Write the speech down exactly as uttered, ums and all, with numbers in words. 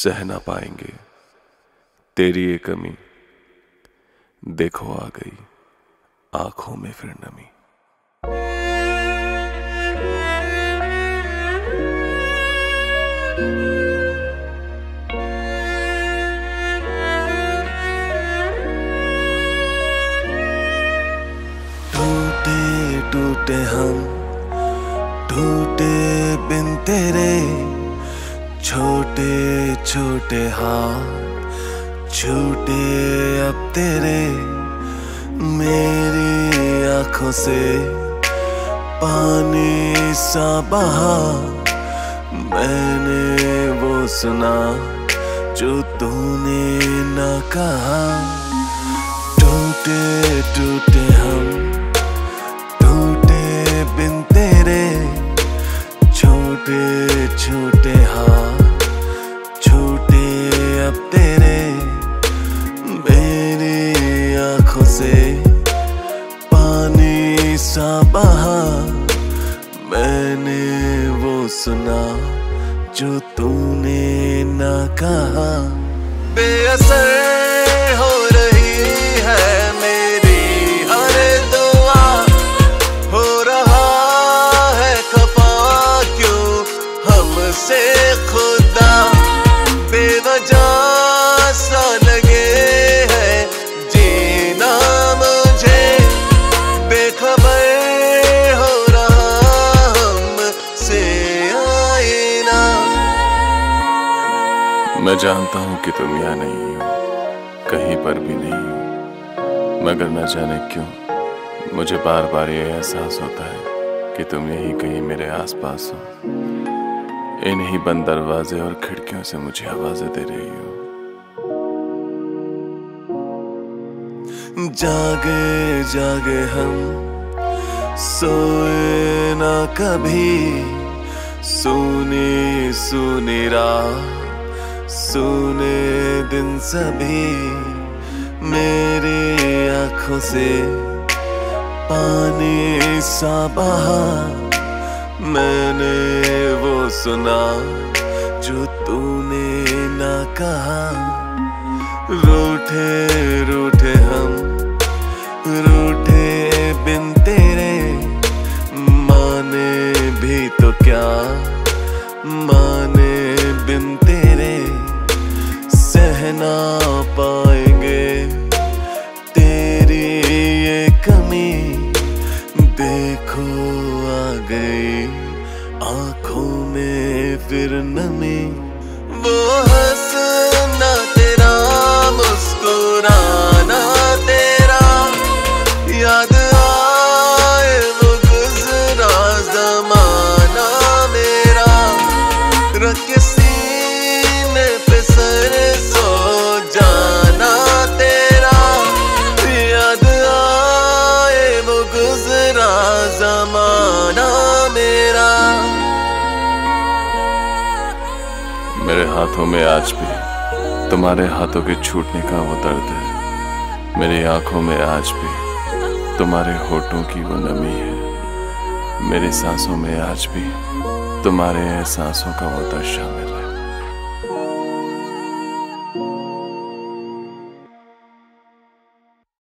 सह ना पाएंगे, तेरी ये कमी देखो आ गई आंखों में फिर नमी। टूटे टूटे हम टूटे बिन तेरे, छोटे छोटे हाथ छूटे अब तेरे। मेरी आंखों से पानी सा बहा, मैंने वो सुना जो तूने ना कहा। टूटे टूटे हम टूटे बिन तेरे, छोटे छोटे हाथ छूटे अब तेरे। मेरी आंखों से पानी सा बहा, मैंने वो सुना जो तूने ना कहा। बेअसर मैं जानता हूं कि तुम यहाँ नहीं हो, कहीं पर भी नहीं हो, मगर न जाने क्यों मुझे बार बार ये एहसास होता है कि तुम यहीं कहीं मेरे आसपास हो। इन्हीं बंद दरवाजे और खिड़कियों से मुझे आवाजें दे रही हो। जागे जागे हम सोए ना कभी, सुनी सुनी रात सुने दिन सभी। मेरी आंखों से पानी सा बहा, मैंने वो सुना जो तूने ना कहा। रूठे रूठे हम रूठे बिन तेरे, माने भी तो क्या माने बिन तेरे। सहना पाएंगे तेरी ये कमी, देखो आ गई आंखों में फिर नमी। वो हंसना तेरा मुस्कुराना तेरा, याद आए वो गुजरा जमाना मेरा। रख के सीने पे सर मेरे हाथों में आज भी तुम्हारे हाथों के छूटने का वो दर्द है, मेरी आंखों में आज भी तुम्हारे होठों की वो नमी है, मेरी सांसों में आज भी तुम्हारे एहसासों का वो दर्द शामिल है।